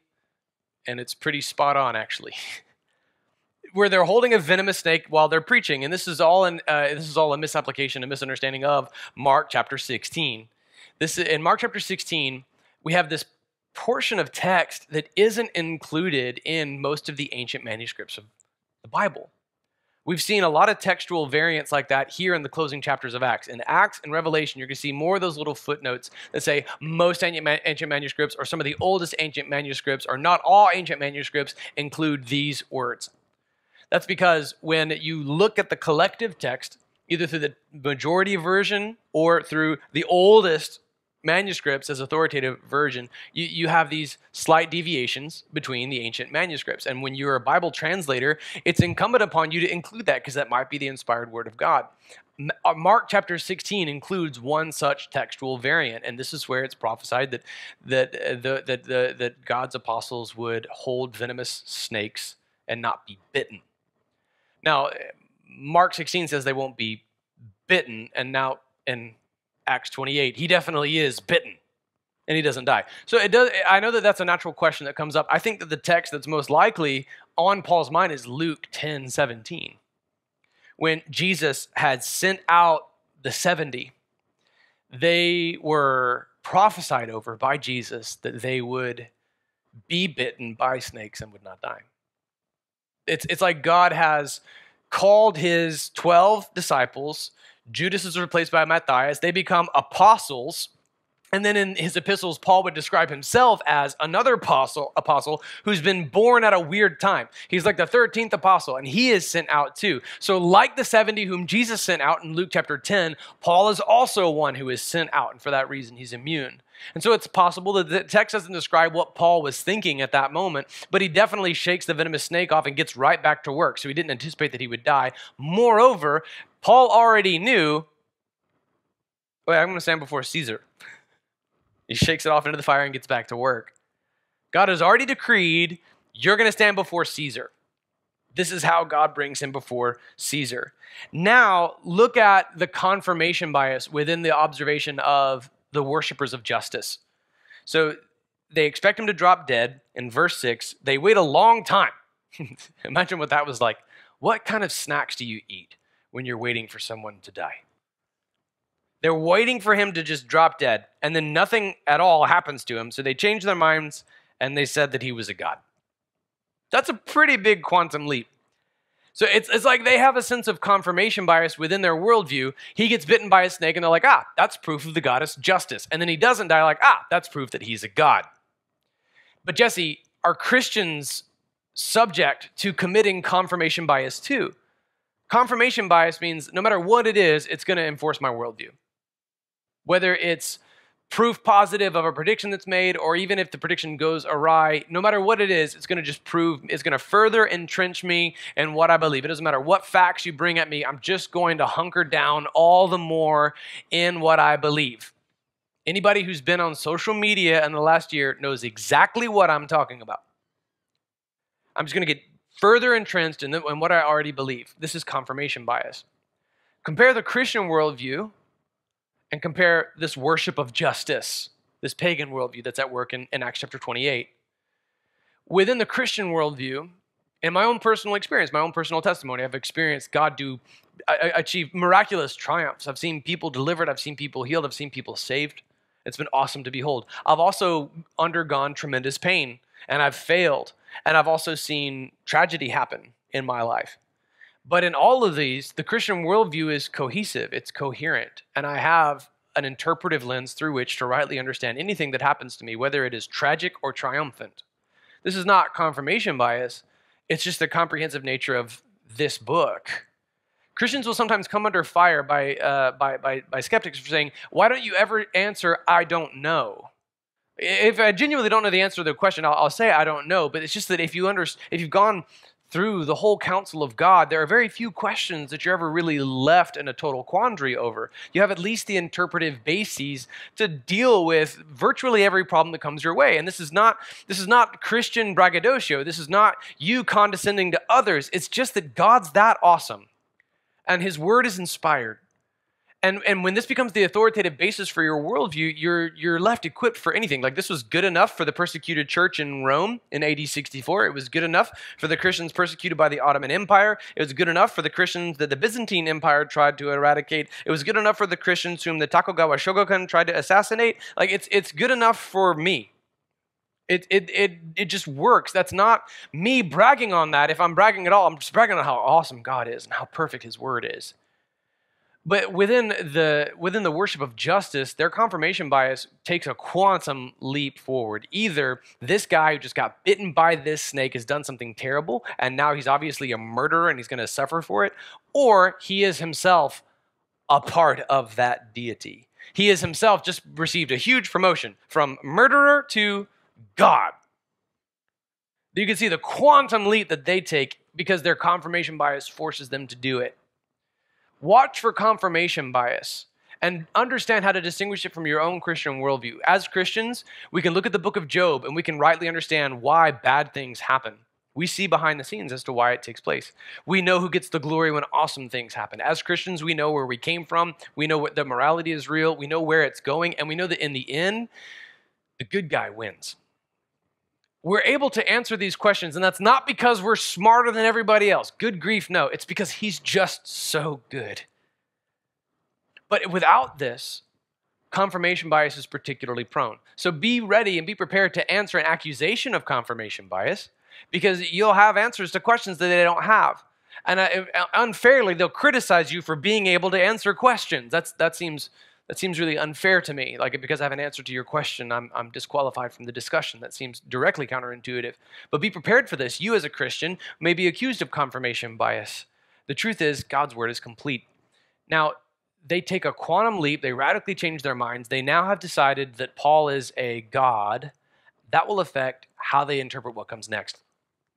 and it's pretty spot on, actually, where they're holding a venomous snake while they're preaching. And this is all in uh, this is all a misapplication, a misunderstanding of Mark chapter sixteen. This is, in Mark chapter sixteen, we have this portion of text that isn't included in most of the ancient manuscripts of the Bible. We've seen a lot of textual variants like that here in the closing chapters of Acts. In Acts and Revelation, you're going to see more of those little footnotes that say most ancient manuscripts or some of the oldest ancient manuscripts or not all ancient manuscripts include these words. That's because when you look at the collective text, either through the majority version or through the oldest manuscripts as authoritative version, you, you have these slight deviations between the ancient manuscripts. And when you're a Bible translator, it's incumbent upon you to include that because that might be the inspired word of God. Mark chapter sixteen includes one such textual variant, and this is where it's prophesied that, that, uh, the, that, the, that God's apostles would hold venomous snakes and not be bitten. Now, Mark sixteen says they won't be bitten, and now in Acts twenty-eight, he definitely is bitten, and he doesn't die. So it does. I know that that's a natural question that comes up. I think that the text that's most likely on Paul's mind is Luke ten seventeen, when Jesus had sent out the seventy. They were prophesied over by Jesus that they would be bitten by snakes and would not die. It's, it's like God has called his twelve disciples. Judas is replaced by Matthias. They become apostles. And then in his epistles, Paul would describe himself as another apostle, apostle who's been born at a weird time. He's like the thirteenth apostle, and he is sent out too. So like the seventy whom Jesus sent out in Luke chapter ten, Paul is also one who is sent out, and for that reason, he's immune. And so it's possible that the text doesn't describe what Paul was thinking at that moment, but he definitely shakes the venomous snake off and gets right back to work. So he didn't anticipate that he would die. Moreover, Paul already knew, wait, I'm going to stand before Caesar. He shakes it off into the fire and gets back to work. God has already decreed, you're going to stand before Caesar. This is how God brings him before Caesar. Now, look at the confirmation bias within the observation of the worshipers of justice. So they expect him to drop dead. In verse six, they wait a long time. Imagine what that was like. What kind of snacks do you eat when you're waiting for someone to die? They're waiting for him to just drop dead, and then nothing at all happens to him. So they changed their minds, and they said that he was a god. That's a pretty big quantum leap. So it's, it's like they have a sense of confirmation bias within their worldview. He gets bitten by a snake, and they're like, ah, that's proof of the goddess Justice. And then he doesn't die, like, ah, that's proof that he's a god. But Jesse, are Christians subject to committing confirmation bias too? Confirmation bias means no matter what it is, it's going to enforce my worldview. Whether it's proof positive of a prediction that's made, or even if the prediction goes awry, no matter what it is, it's going to just prove, it's going to further entrench me in what I believe. It doesn't matter what facts you bring at me, I'm just going to hunker down all the more in what I believe. Anybody who's been on social media in the last year knows exactly what I'm talking about. I'm just going to get further entrenched in, the, in what I already believe. This is confirmation bias. Compare the Christian worldview and compare this worship of justice, this pagan worldview that's at work in, in Acts chapter twenty-eight. Within the Christian worldview, in my own personal experience, my own personal testimony, I've experienced God do I, I achieve miraculous triumphs. I've seen people delivered. I've seen people healed. I've seen people saved. It's been awesome to behold. I've also undergone tremendous pain, and I've failed, and I've also seen tragedy happen in my life. But in all of these, the Christian worldview is cohesive, it's coherent, and I have an interpretive lens through which to rightly understand anything that happens to me, whether it is tragic or triumphant. This is not confirmation bias, it's just the comprehensive nature of this book. Christians will sometimes come under fire by, uh, by, by, by skeptics for saying, why don't you ever answer, I don't know? If I genuinely don't know the answer to the question, I'll, I'll say I don't know, but it's just that if, you under, if you've gone through the whole counsel of God, there are very few questions that you're ever really left in a total quandary over. You have at least the interpretive bases to deal with virtually every problem that comes your way. And this is not, this is not Christian braggadocio. This is not you condescending to others. It's just that God's that awesome, and his word is inspired. And, and when this becomes the authoritative basis for your worldview, you're, you're left equipped for anything. Like this was good enough for the persecuted church in Rome in A D sixty-four. It was good enough for the Christians persecuted by the Ottoman Empire. It was good enough for the Christians that the Byzantine Empire tried to eradicate. It was good enough for the Christians whom the Tokugawa Shogunate tried to assassinate. Like it's, it's good enough for me. It, it, it, it just works. That's not me bragging on that. If I'm bragging at all, I'm just bragging on how awesome God is and how perfect his word is. But within the, within the worship of justice, their confirmation bias takes a quantum leap forward. Either this guy who just got bitten by this snake has done something terrible, and now he's obviously a murderer and he's going to suffer for it, or he is himself a part of that deity. He is himself just received a huge promotion from murderer to God. You can see the quantum leap that they take because their confirmation bias forces them to do it. Watch for confirmation bias and understand how to distinguish it from your own Christian worldview. As Christians, we can look at the book of Job and we can rightly understand why bad things happen. We see behind the scenes as to why it takes place. We know who gets the glory when awesome things happen. As Christians, we know where we came from. We know what the morality is real. We know where it's going. And we know that in the end, the good guy wins. We're able to answer these questions, and that's not because we're smarter than everybody else. Good grief, no. It's because he's just so good. But without this, confirmation bias is particularly prone. So be ready and be prepared to answer an accusation of confirmation bias, because you'll have answers to questions that they don't have. And uh, unfairly, they'll criticize you for being able to answer questions. That's, that seems... That seems really unfair to me, like because I have an answer to your question, I'm, I'm disqualified from the discussion. That seems directly counterintuitive. But be prepared for this. You as a Christian may be accused of confirmation bias. The truth is, God's word is complete. Now, they take a quantum leap. They radically change their minds. They now have decided that Paul is a god. That will affect how they interpret what comes next.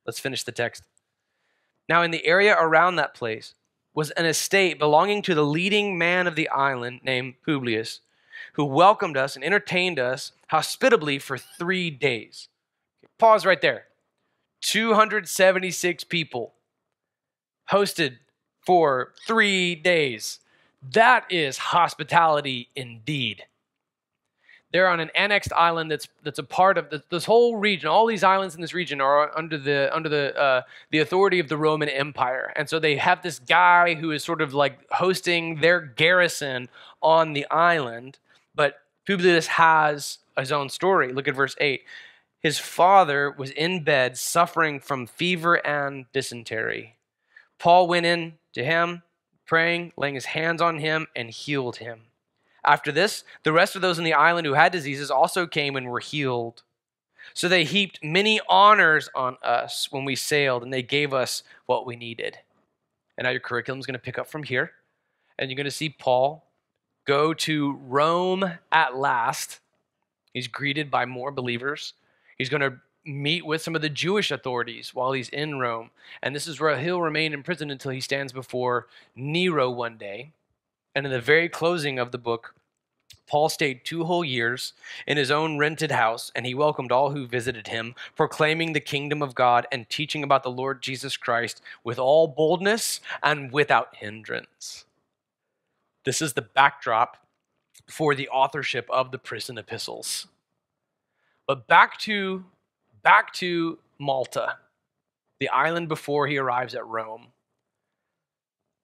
Let's finish the text. Now, in the area around that place was an estate belonging to the leading man of the island named Publius, who welcomed us and entertained us hospitably for three days. Pause right there. two hundred seventy-six people hosted for three days. That is hospitality indeed. They're on an annexed island that's that's a part of the, this whole region. All these islands in this region are under the under the uh, the authority of the Roman Empire, and so they have this guy who is sort of like hosting their garrison on the island. But Publius has his own story. Look at verse eight. His father was in bed, suffering from fever and dysentery. Paul went in to him, praying, laying his hands on him, and healed him. After this, the rest of those in the island who had diseases also came and were healed. So they heaped many honors on us when we sailed, and they gave us what we needed. And now your curriculum is going to pick up from here, and you're going to see Paul go to Rome at last. He's greeted by more believers. He's going to meet with some of the Jewish authorities while he's in Rome, and this is where he'll remain in prison until he stands before Nero one day. And in the very closing of the book, Paul stayed two whole years in his own rented house, and he welcomed all who visited him, proclaiming the kingdom of God and teaching about the Lord Jesus Christ with all boldness and without hindrance. This is the backdrop for the authorship of the prison epistles. But back to, back to Malta, the island before he arrives at Rome.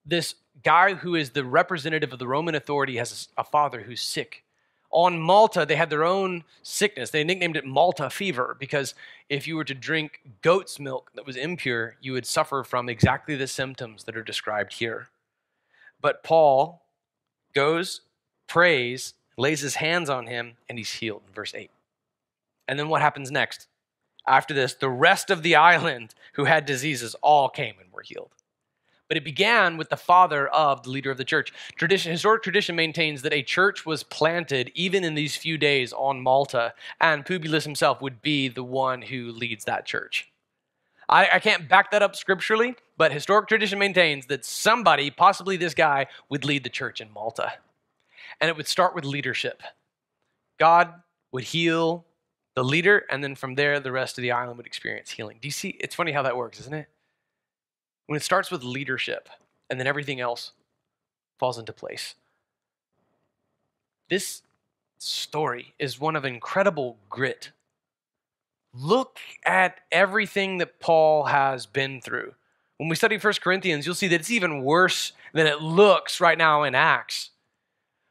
This guy who is the representative of the Roman authority has a father who's sick. on Malta, they had their own sickness. They nicknamed it Malta fever because if you were to drink goat's milk that was impure, you would suffer from exactly the symptoms that are described here. But Paul goes, prays, lays his hands on him, and he's healed, in verse eight. And then what happens next? After this, the rest of the island who had diseases all came and were healed. But it began with the father of the leader of the church. Tradition, historic tradition maintains that a church was planted even in these few days on Malta, and Publius himself would be the one who leads that church. I, I can't back that up scripturally, but historic tradition maintains that somebody, possibly this guy, would lead the church in Malta. And it would start with leadership. God would heal the leader, and then from there, the rest of the island would experience healing. Do you see? It's funny how that works, isn't it? When it starts with leadership, and then everything else falls into place. This story is one of incredible grit. Look at everything that Paul has been through. When we study First Corinthians, you'll see that it's even worse than it looks right now in Acts.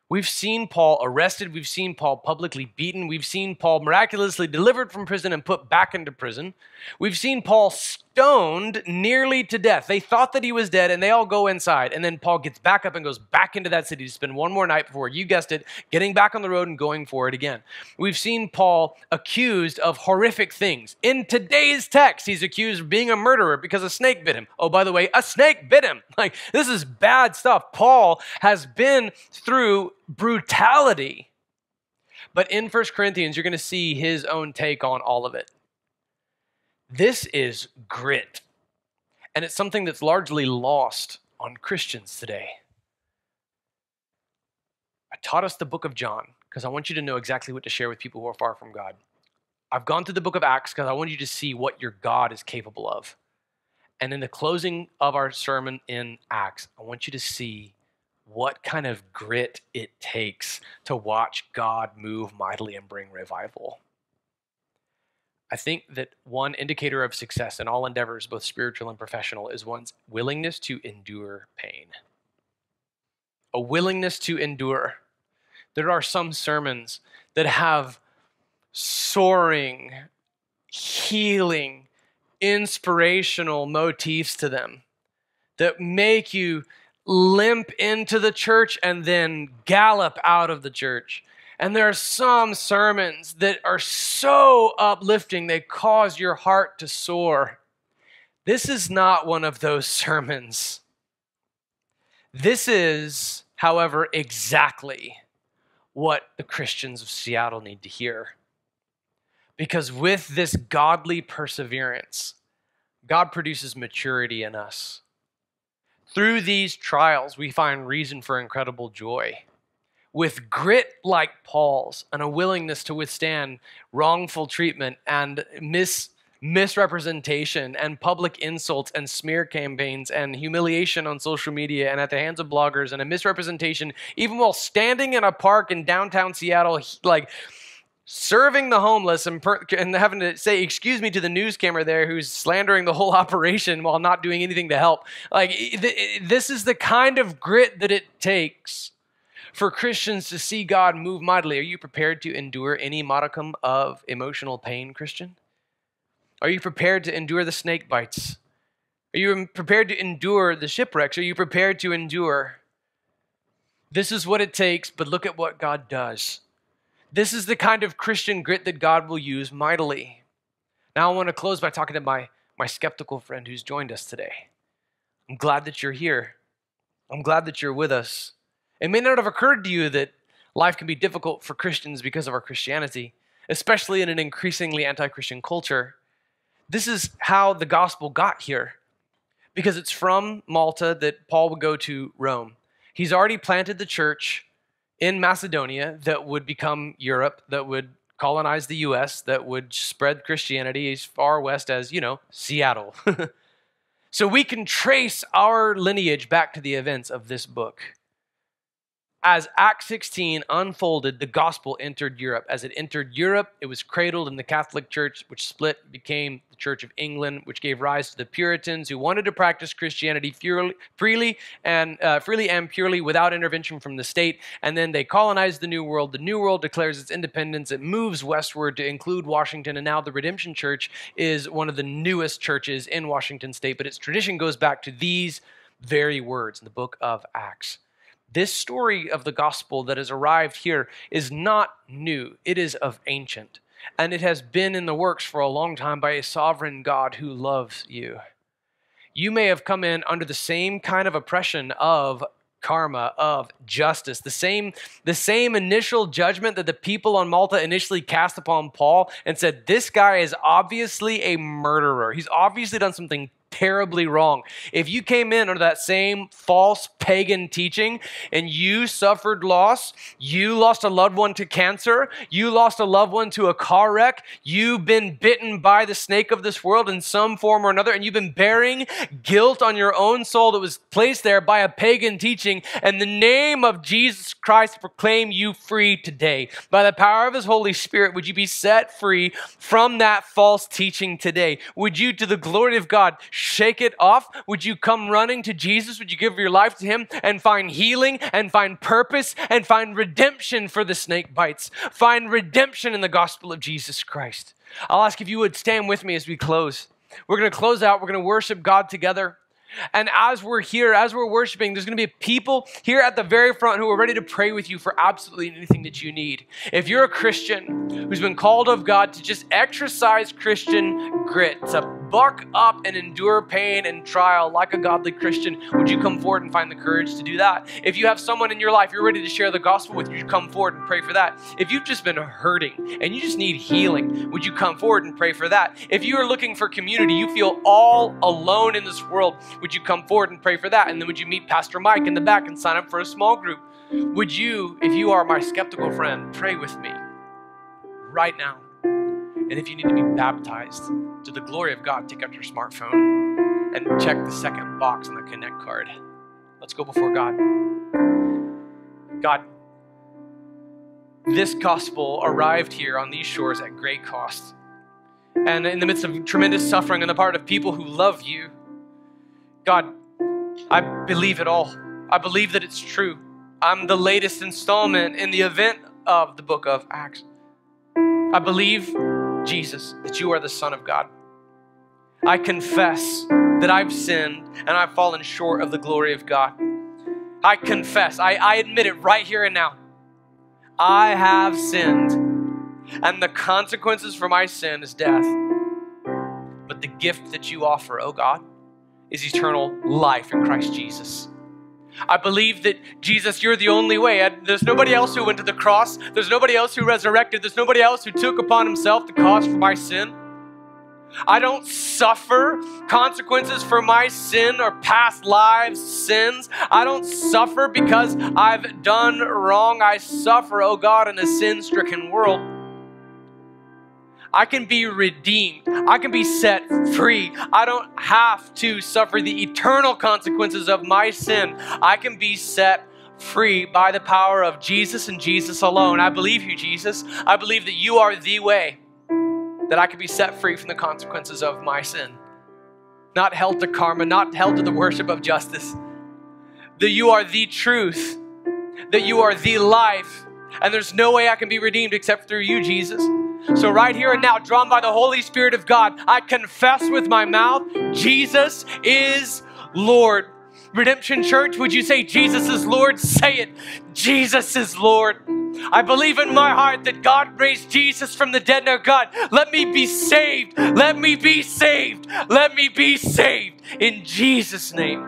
We've seen Paul arrested. We've seen Paul publicly beaten. We've seen Paul miraculously delivered from prison and put back into prison. We've seen Paul stoned nearly to death. They thought that he was dead, and they all go inside. And then Paul gets back up and goes back into that city to spend one more night before, you guessed it, getting back on the road and going for it again. We've seen Paul accused of horrific things. In today's text, he's accused of being a murderer because a snake bit him. Oh, by the way, a snake bit him. Like, this is bad stuff. Paul has been through brutality. But in First Corinthians, you're going to see his own take on all of it. This is grit, and it's something that's largely lost on Christians today. I taught us the book of John because I want you to know exactly what to share with people who are far from God. I've gone through the book of Acts because I want you to see what your God is capable of. And in the closing of our sermon in Acts, I want you to see what kind of grit it takes to watch God move mightily and bring revival. I think that one indicator of success in all endeavors, both spiritual and professional, is one's willingness to endure pain. A willingness to endure. There are some sermons that have soaring, healing, inspirational motifs to them that make you limp into the church and then gallop out of the church. And there are some sermons that are so uplifting, they cause your heart to soar. This is not one of those sermons. This is, however, exactly what the Christians of Seattle need to hear. Because with this godly perseverance, God produces maturity in us. Through these trials, we find reason for incredible joy. With grit like Paul's and a willingness to withstand wrongful treatment and mis misrepresentation and public insults and smear campaigns and humiliation on social media and at the hands of bloggers and a misrepresentation, even while standing in a park in downtown Seattle, like serving the homeless and, per and having to say, excuse me to the news camera there who's slandering the whole operation while not doing anything to help. Like, th this is the kind of grit that it takes for Christians to see God move mightily. Are you prepared to endure any modicum of emotional pain, Christian? Are you prepared to endure the snake bites? Are you prepared to endure the shipwrecks? Are you prepared to endure? This is what it takes, but look at what God does. This is the kind of Christian grit that God will use mightily. Now I want to close by talking to my, my skeptical friend who's joined us today. I'm glad that you're here. I'm glad that you're with us. It may not have occurred to you that life can be difficult for Christians because of our Christianity, especially in an increasingly anti-Christian culture. This is how the gospel got here, because it's from Malta that Paul would go to Rome. He's already planted the church in Macedonia that would become Europe, that would colonize the U S, that would spread Christianity as far west as, you know, Seattle. So we can trace our lineage back to the events of this book. As Acts sixteen unfolded, the gospel entered Europe. As it entered Europe, it was cradled in the Catholic Church, which split, became the Church of England, which gave rise to the Puritans, who wanted to practice Christianity freely and uh, freely and purely without intervention from the state. And then they colonized the New World. The New World declares its independence. It moves westward to include Washington, and now the Redemption Church is one of the newest churches in Washington state, but its tradition goes back to these very words in the book of Acts. This story of the gospel that has arrived here is not new. It is of ancient, and it has been in the works for a long time by a sovereign God who loves you. You may have come in under the same kind of oppression of karma, of justice, the same, the same initial judgment that the people on Malta initially cast upon Paul and said, this guy is obviously a murderer. He's obviously done something terribly wrong. If you came in under that same false pagan teaching and you suffered loss, you lost a loved one to cancer, you lost a loved one to a car wreck, you've been bitten by the snake of this world in some form or another, and you've been bearing guilt on your own soul that was placed there by a pagan teaching, and the name of Jesus Christ proclaim you free today. By the power of his Holy Spirit, would you be set free from that false teaching today? Would you, to the glory of God, shake it off? Would you come running to Jesus? Would you give your life to him and find healing and find purpose and find redemption for the snake bites? Find redemption in the gospel of Jesus Christ. I'll ask if you would stand with me as we close. We're going to close out. We're going to worship God together. And as we're here, as we're worshiping, there's going to be people here at the very front who are ready to pray with you for absolutely anything that you need. If you're a Christian who's been called of God to just exercise Christian grit, to buck up and endure pain and trial like a godly Christian, would you come forward and find the courage to do that? If you have someone in your life you're ready to share the gospel with, you come forward and pray for that. If you've just been hurting and you just need healing, would you come forward and pray for that? If you are looking for community, you feel all alone in this world, would you come forward and pray for that? And then would you meet Pastor Mike in the back and sign up for a small group? Would you, if you are my skeptical friend, pray with me right now? And if you need to be baptized, to the glory of God, take out your smartphone and check the second box on the Connect card. Let's go before God. God, this gospel arrived here on these shores at great cost, and in the midst of tremendous suffering on the part of people who love you. God, I believe it all. I believe that it's true. I'm the latest installment in the event of the book of Acts. I believe, Jesus, that you are the Son of God. I confess that I've sinned and I've fallen short of the glory of God. I confess, I, I admit it right here and now. I have sinned, and the consequences for my sin is death. But the gift that you offer, oh God, is eternal life in Christ Jesus. I believe that, Jesus, you're the only way. There's nobody else who went to the cross. There's nobody else who resurrected. There's nobody else who took upon himself the cost for my sin. I don't suffer consequences for my sin or past lives' sins. I don't suffer because I've done wrong. I suffer, oh God, in a sin-stricken world. I can be redeemed. I can be set free. I don't have to suffer the eternal consequences of my sin. I can be set free by the power of Jesus and Jesus alone. I believe you, Jesus. I believe that you are the way that I can be set free from the consequences of my sin. Not held to karma, not held to the worship of justice. That you are the truth, that you are the life, and there's no way I can be redeemed except through you, Jesus. So right here and now, drawn by the Holy Spirit of God, I confess with my mouth, Jesus is Lord. Redemption Church, would you say Jesus is Lord? Say it. Jesus is Lord. I believe in my heart that God raised Jesus from the dead. Now God, let me be saved. Let me be saved. Let me be saved. In Jesus' name,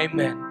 amen.